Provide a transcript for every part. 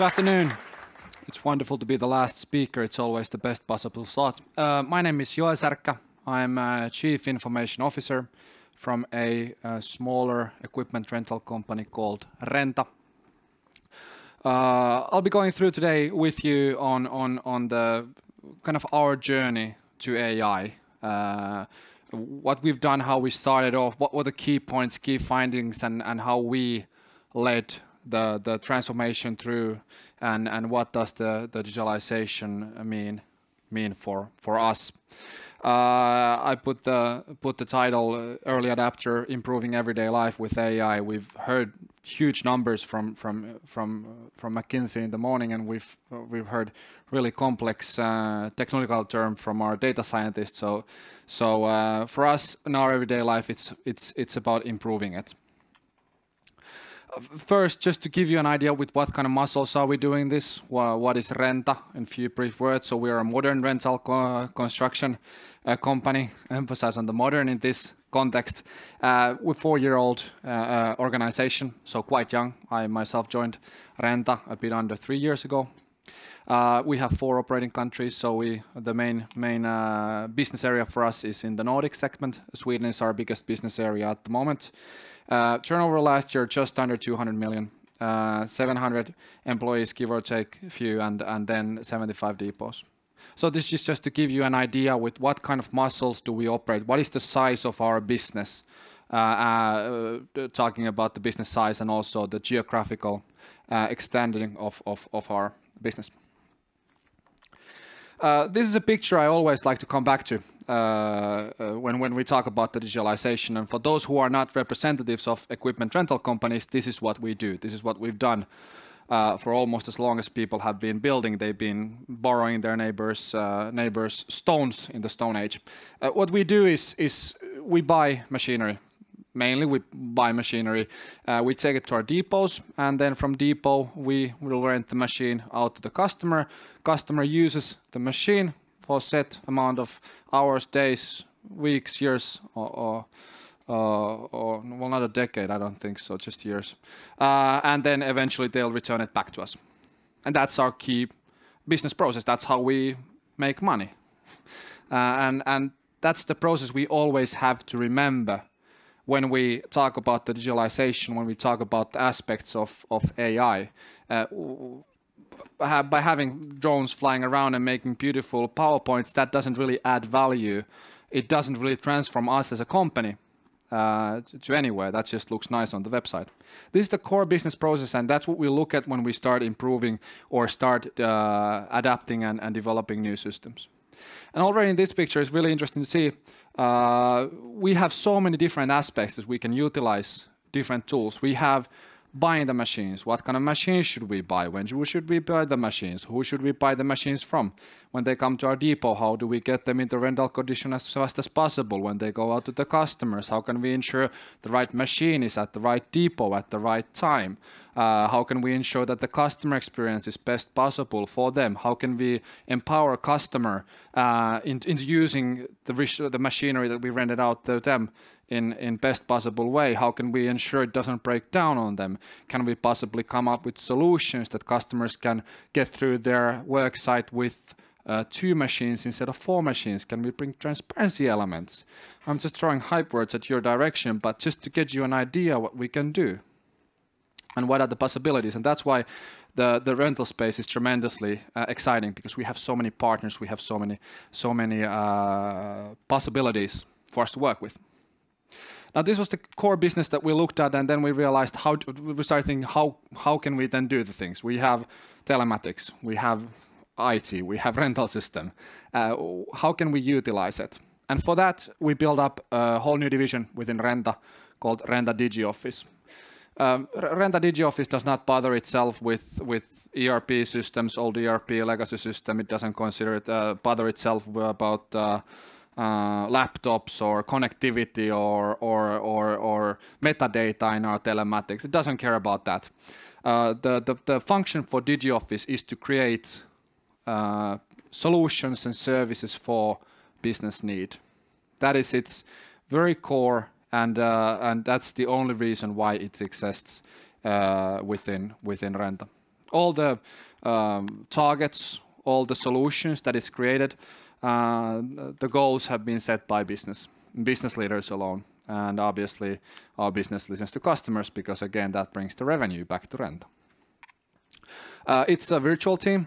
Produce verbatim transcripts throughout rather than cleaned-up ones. Good afternoon. It's wonderful to be the last speaker. It's always the best possible slot. Uh, my name is Joel Särkkä. I'm a Chief Information Officer from a, a smaller equipment rental company called Renta. Uh, I'll be going through today with you on, on, on the kind of our journey to A I. Uh, what we've done, how we started off, what were the key points, key findings, and, and how we led the, the transformation through, and, and what does the, the digitalization mean, mean for, for us. Uh, I put the, put the title uh, Early Adapter, Improving Everyday Life with A I. We've heard huge numbers from, from, from, from McKinsey in the morning, and we've, we've heard really complex uh, technical term from our data scientists. So, so uh, for us in our everyday life, it's, it's, it's about improving it. First, just to give you an idea with what kind of muscles are we doing this, well, what is Renta in few brief words. So we are a modern rental co construction uh, company, emphasize on the modern in this context. Uh, we're a four-year-old uh, uh, organization, so quite young. I myself joined Renta a bit under three years ago. Uh, we have four operating countries, so we the main main uh, business area for us is in the Nordic segment. Sweden is our biggest business area at the moment. Uh, turnover last year just under two hundred million, uh, seven hundred employees give or take a few, and and then seventy-five depots. So this is just to give you an idea with what kind of muscles do we operate. What is the size of our business? Uh, uh, uh, talking about the business size and also the geographical uh, extending of, of of our business. Uh, this is a picture I always like to come back to uh, uh, when, when we talk about the digitalization. And for those who are not representatives of equipment rental companies, this is what we do. This is what we've done uh, for almost as long as people have been building. They've been borrowing their neighbors' uh, neighbors' stones in the Stone Age. Uh, what we do is, is we buy machinery. Mainly we buy machinery, uh, we take it to our depots, and then from depot we will rent the machine out to the customer. Customer uses the machine for a set amount of hours, days, weeks, years, or, or, or, or well, not a decade, I don't think so, just years. Uh, and then eventually they'll return it back to us. And that's our key business process. That's how we make money. Uh, and, and that's the process we always have to remember when we talk about the digitalization, when we talk about the aspects of, of A I. Uh, by having drones flying around and making beautiful PowerPoints, that doesn't really add value. It doesn't really transform us as a company uh, to anywhere. That just looks nice on the website. This is the core business process, and that's what we look at when we start improving or start uh, adapting and, and developing new systems. And already in this picture, it's really interesting to see uh, we have so many different aspects that we can utilize different tools. We have buying the machines. What kind of machines should we buy? When should we buy the machines? Who should we buy the machines from? When they come to our depot, how do we get them into rental condition as fast as possible? When they go out to the customers, how can we ensure the right machine is at the right depot at the right time? Uh, how can we ensure that the customer experience is best possible for them? How can we empower customer uh, in, in using the, the machinery that we rented out to them in, in best possible way? How can we ensure it doesn't break down on them? Can we possibly come up with solutions that customers can get through their work site with uh, two machines instead of four machines? Can we bring transparency elements? I'm just throwing hype words at your direction, but just to get you an idea what we can do and what are the possibilities. And that's why the, the rental space is tremendously uh, exciting, because we have so many partners, we have so many, so many uh, possibilities for us to work with. Now, this was the core business that we looked at, and then we realized how to, we started thinking how, how can we then do the things? We have telematics, we have I T, we have rental system. Uh, how can we utilize it? And for that, we built up a whole new division within Renta called Renta Digi Office. Um, Renta Digi Office does not bother itself with, with E R P systems, old E R P legacy system. It doesn't consider it, uh, bother itself about uh, uh, laptops or connectivity or, or, or, or metadata in our telematics. It doesn't care about that. Uh, the, the, the function for Digi Office is to create uh, solutions and services for business need. That is its very core. And, uh, and that's the only reason why it exists uh, within, within Renta. all the um, targets, all the solutions that is created, uh, the goals have been set by business business leaders alone, and obviously our business listens to customers, because again that brings the revenue back to Renta. Uh, it's a virtual team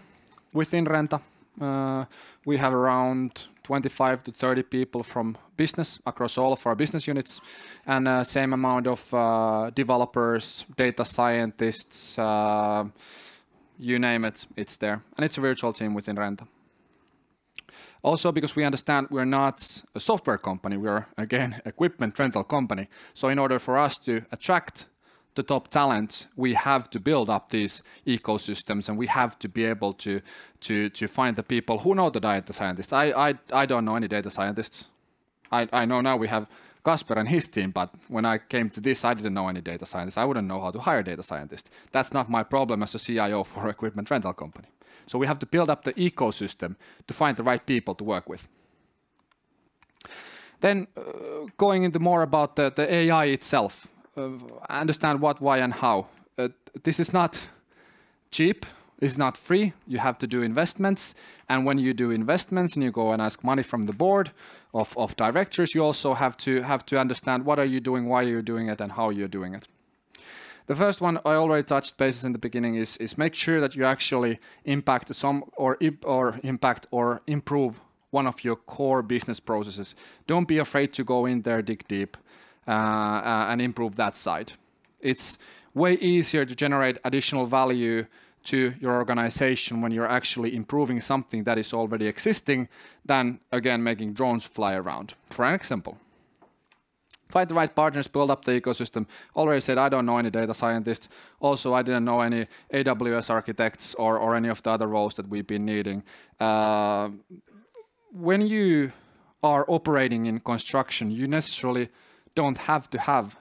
within Renta. Uh, we have around twenty-five to thirty people from business across all of our business units, and uh, same amount of uh, developers, data scientists, uh, you name it, it's there. And it's a virtual team within Renta. Also, because we understand we're not a software company, we're again equipment rental company. So in order for us to attract the top talent, we have to build up these ecosystems, and we have to be able to to to find the people who know the data scientists. I I, I don't know any data scientists. I, I know now we have Kasper and his team, but when I came to this, I didn't know any data scientists. I wouldn't know how to hire data scientists. That's not my problem as a C I O for an equipment rental company. So we have to build up the ecosystem to find the right people to work with. Then uh, going into more about the, the A I itself. Uh, understand what, why, and how. Uh, this is not cheap, it's not free, you have to do investments, and when you do investments and you go and ask money from the board of, of directors, you also have to have to understand what are you doing, why you're doing it, and how you're doing it. The first one I already touched bases in the beginning is, is make sure that you actually impact some or, or impact or improve one of your core business processes. Don't be afraid to go in there, dig deep. Uh, uh, and improve that side. It's way easier to generate additional value to your organization when you're actually improving something that is already existing than, again, making drones fly around, for example. Find the right partners, build up the ecosystem. Already said, I don't know any data scientists. Also, I didn't know any A W S architects or, or any of the other roles that we've been needing. Uh, when you are operating in construction, you necessarily don't have to have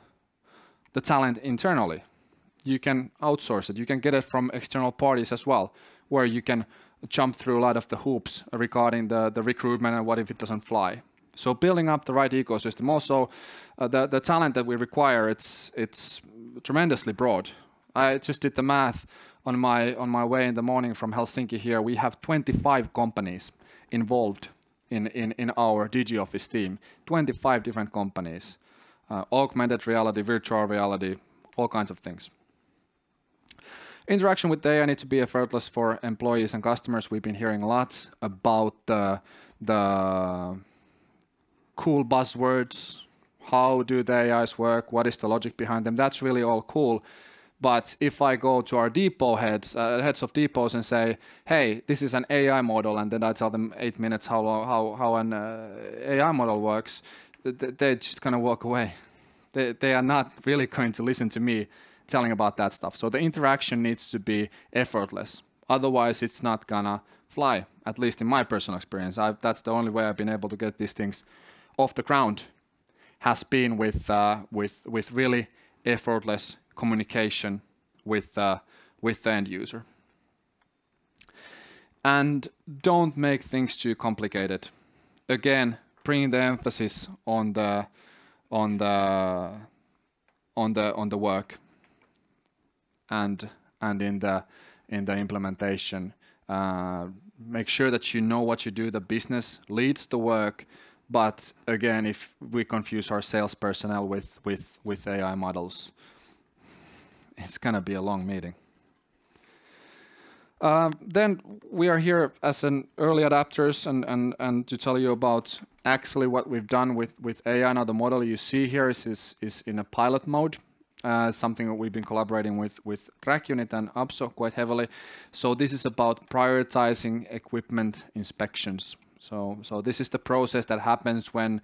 the talent internally. You can outsource it. You can get it from external parties as well, where you can jump through a lot of the hoops regarding the, the recruitment and what if it doesn't fly. So building up the right ecosystem. Also, uh, the, the talent that we require, it's, it's tremendously broad. I just did the math on my, on my way in the morning from Helsinki here. We have twenty-five companies involved in, in, in our Digi Office team, twenty-five different companies. Uh, augmented reality, virtual reality, all kinds of things. Interaction with A I needs to be effortless for employees and customers. We've been hearing lots about uh, the cool buzzwords. How do the A Is work? What is the logic behind them? That's really all cool. But if I go to our depot heads, uh, heads of depots, and say, hey, this is an A I model, and then I tell them eight minutes how, long, how, how an uh, A I model works, they're just going to walk away. They, they are not really going to listen to me telling about that stuff. So the interaction needs to be effortless. Otherwise, it's not going to fly, at least in my personal experience. I've, that's the only way I've been able to get these things off the ground, has been with, uh, with, with really effortless communication with, uh, with the end user. And don't make things too complicated. Again, bringing the emphasis on the on the on the on the work and and in the in the implementation. Uh, make sure that you know what you do. The business leads the work, but again, if we confuse our sales personnel with with with A I models, it's gonna be a long meeting. Uh, then we are here as an early adapters and, and, and to tell you about actually what we've done with, with A I. Now the model you see here is, is, is in a pilot mode, uh, something that we've been collaborating with, with TrackUnit and U P S O quite heavily. So this is about prioritizing equipment inspections. So, so this is the process that happens when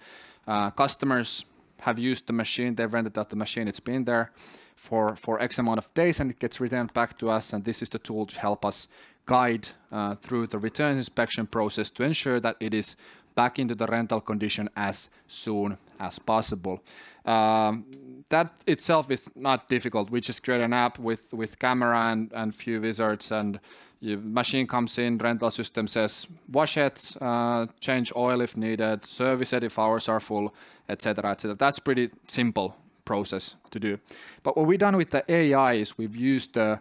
uh, customers have used the machine, they've rented out the machine, it's been there for, for X amount of days, and it gets returned back to us, and this is the tool to help us guide uh, through the return inspection process to ensure that it is back into the rental condition as soon as possible. Um, that itself is not difficult. We just create an app with, with camera and, and few wizards, and the machine comes in, rental system says, wash it, uh, change oil if needed, service it if hours are full, et cetera, et cetera. That's pretty simple. process to do. But what we've done with the A I is we've used uh, uh,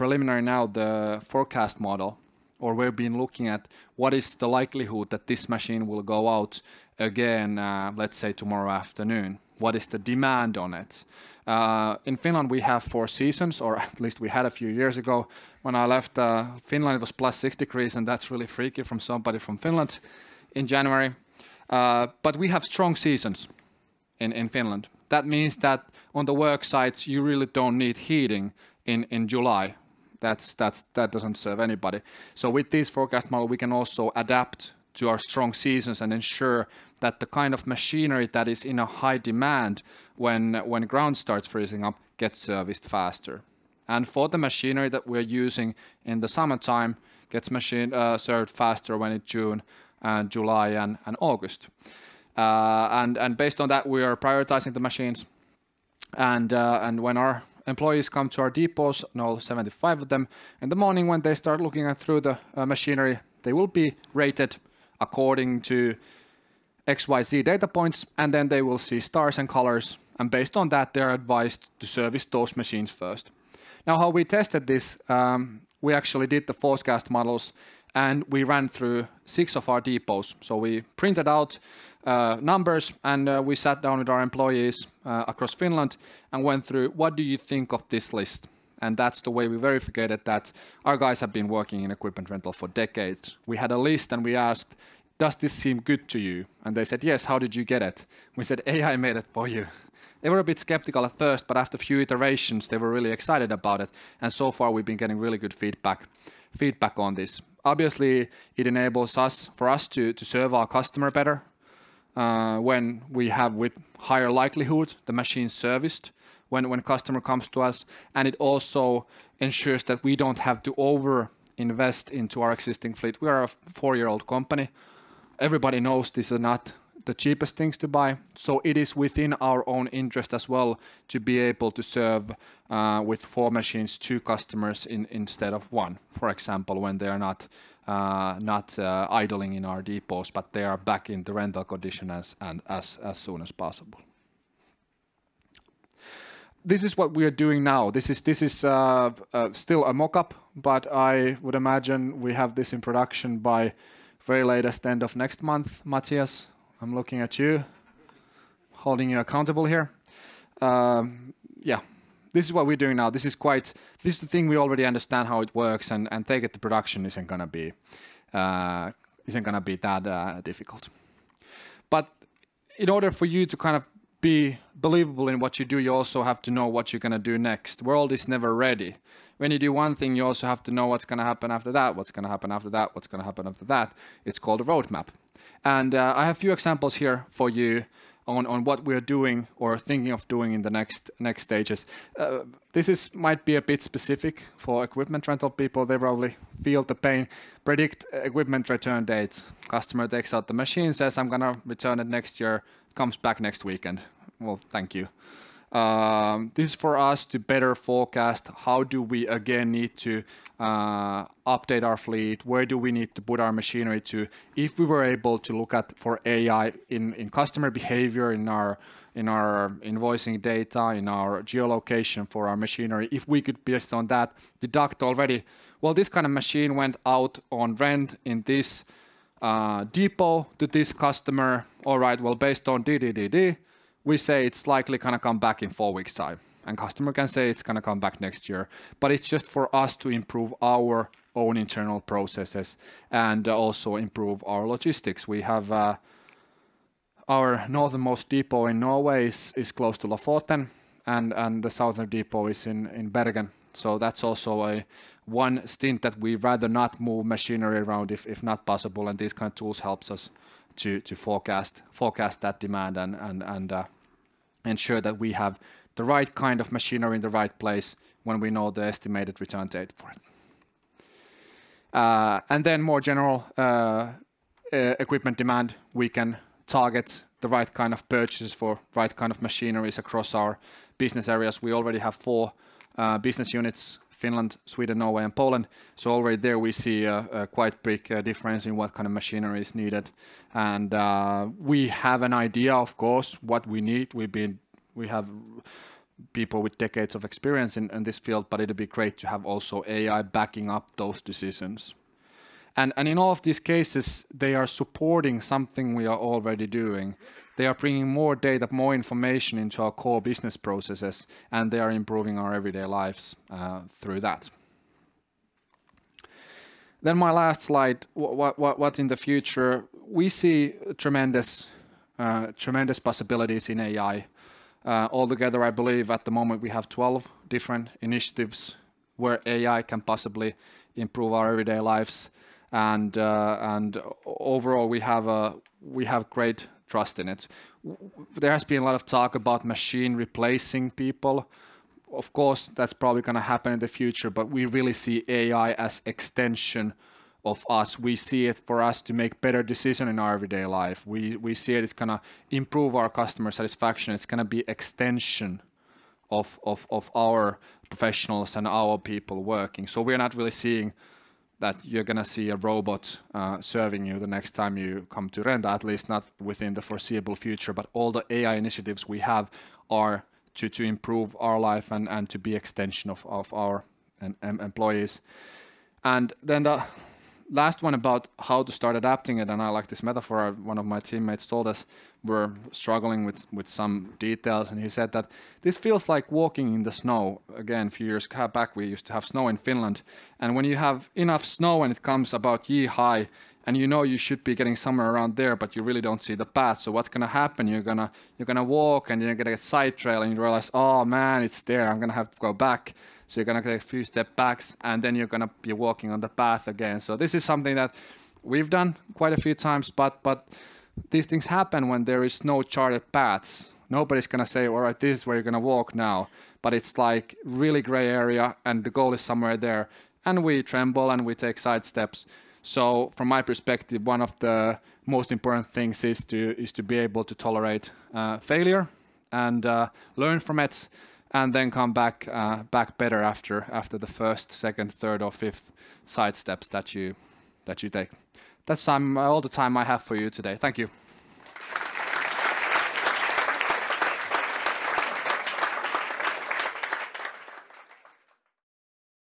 preliminary now the forecast model, or we've been looking at what is the likelihood that this machine will go out again, uh, let's say tomorrow afternoon. What is the demand on it? Uh, in Finland, we have four seasons, or at least we had a few years ago. When I left uh, Finland, it was plus six degrees, and that's really freaky from somebody from Finland in January. Uh, but we have strong seasons in, in Finland. That means that on the work sites, you really don't need heating in, in July. That's, that's, that doesn't serve anybody. So with this forecast model, we can also adapt to our strong seasons and ensure that the kind of machinery that is in a high demand when, when ground starts freezing up gets serviced faster. And for the machinery that we're using in the summertime, gets machine, uh, served faster when it's June and July and, and August. Uh, and, and based on that, we are prioritizing the machines. And, uh, and when our employees come to our depots, no, seventy-five of them, in the morning when they start looking at through the uh, machinery, they will be rated according to X Y Z data points, and then they will see stars and colors, and based on that, they're advised to service those machines first. Now, how we tested this, um, we actually did the forecast models, and we ran through six of our depots. So we printed out uh, numbers, and uh, we sat down with our employees uh, across Finland and went through, what do you think of this list? And that's the way we verified that our guys have been working in equipment rental for decades. We had a list and we asked, does this seem good to you? And they said, yes, how did you get it? We said, A I made it for you. They were a bit skeptical at first, but after a few iterations, they were really excited about it. And so far, we've been getting really good feedback, feedback on this. Obviously, it enables us, for us to, to serve our customer better uh, when we have with higher likelihood the machine serviced. When, when customer comes to us, and it also ensures that we don't have to over invest into our existing fleet. We are a four-year-old company. Everybody knows these are not the cheapest things to buy, so it is within our own interest as well to be able to serve uh, with four machines two customers in, instead of one, for example, when they are not uh, not uh, idling in our depots, but they are back in the rental condition as, and as, as soon as possible. This is what we are doing now. This is this is uh, uh, still a mock-up, but I would imagine we have this in production by very latest end of next month. Matthias, I'm looking at you, holding you accountable here. Um, yeah, this is what we're doing now. This is quite. This is the thing we already understand how it works, and and take it to production isn't gonna be uh, isn't gonna be that uh, difficult. But in order for you to kind of be believable in what you do, you also have to know what you're going to do next. The world is never ready. When you do one thing, you also have to know what's going to happen after that, what's going to happen after that, what's going to happen after that. It's called a roadmap. And uh, I have a few examples here for you on, on what we're doing or thinking of doing in the next next stages. Uh, this is might be a bit specific for equipment rental people. They probably feel the pain. Predict equipment return dates. Customer takes out the machine, says, I'm going to return it next year, comes back next weekend. Well, thank you. Um, this is for us to better forecast how do we again need to uh, update our fleet, where do we need to put our machinery to. If we were able to look at for A I in, in customer behavior, in our, in our invoicing data, in our geolocation for our machinery, if we could based on that deduct already, well, this kind of machine went out on rent in this uh, depot to this customer. All right, well, based on D D D D, we say it's likely going to come back in four weeks' time. And customer can say it's going to come back next year. But it's just for us to improve our own internal processes and also improve our logistics. We have uh, our northernmost depot in Norway is, is close to Lofoten, and, and the southern depot is in, in Bergen. So that's also a one stint that we rather not move machinery around if, if not possible. And these kind of tools helps us to, to forecast forecast that demand and, and, and uh, ensure that we have the right kind of machinery in the right place when we know the estimated return date for it. Uh, and then more general uh, uh, equipment demand, we can target the right kind of purchases for right kind of machineries across our business areas. We already have four uh, business units: Finland, Sweden, Norway, and Poland. So already there we see a, a quite big uh, difference in what kind of machinery is needed. And uh, we have an idea, of course, what we need. We've been we have people with decades of experience in, in this field, but it'd be great to have also A I backing up those decisions. And, and in all of these cases, they are supporting something we are already doing. They are bringing more data, more information into our core business processes, and they are improving our everyday lives uh, through that. Then my last slide, what, what, what in the future, we see tremendous, uh, tremendous possibilities in A I. Uh, altogether, I believe at the moment we have twelve different initiatives where A I can possibly improve our everyday lives. And, uh, and overall, we have, a, we have great trust in it. There has been a lot of talk about machine replacing people. Of course, that's probably going to happen in the future, but we really see A I as extension of us. We see it for us to make better decisions in our everyday life. We, we see it, it's going to improve our customer satisfaction. It's going to be extension of, of, of our professionals and our people working. So we're not really seeing that you're going to see a robot uh, serving you the next time you come to Renta, at least not within the foreseeable future. But all the A I initiatives we have are to, to improve our life and, and to be extension of, of our and, and employees. And then the last one about how to start adapting it, and I like this metaphor. One of my teammates told us we're struggling with, with some details, and he said that this feels like walking in the snow. Again, a few years back, we used to have snow in Finland, and when you have enough snow and it comes about knee high, and you know you should be getting somewhere around there, but you really don't see the path. So what's gonna happen? You're gonna you're gonna walk, and you're gonna get side trail, and you realize, oh man, it's there. I'm gonna have to go back. So you're gonna take a few step backs, and then you're gonna be walking on the path again. So this is something that we've done quite a few times, but but these things happen when there is no charted paths. Nobody's gonna say, all right, this is where you're gonna walk now. But it's like really gray area, and the goal is somewhere there. And we tremble, and we take side steps. So from my perspective, one of the most important things is to is to be able to tolerate uh, failure and uh, learn from it, and then come back uh, back better after after the first, second, third, or fifth side steps that you that you take. That's time, all the time I have for you today. Thank you.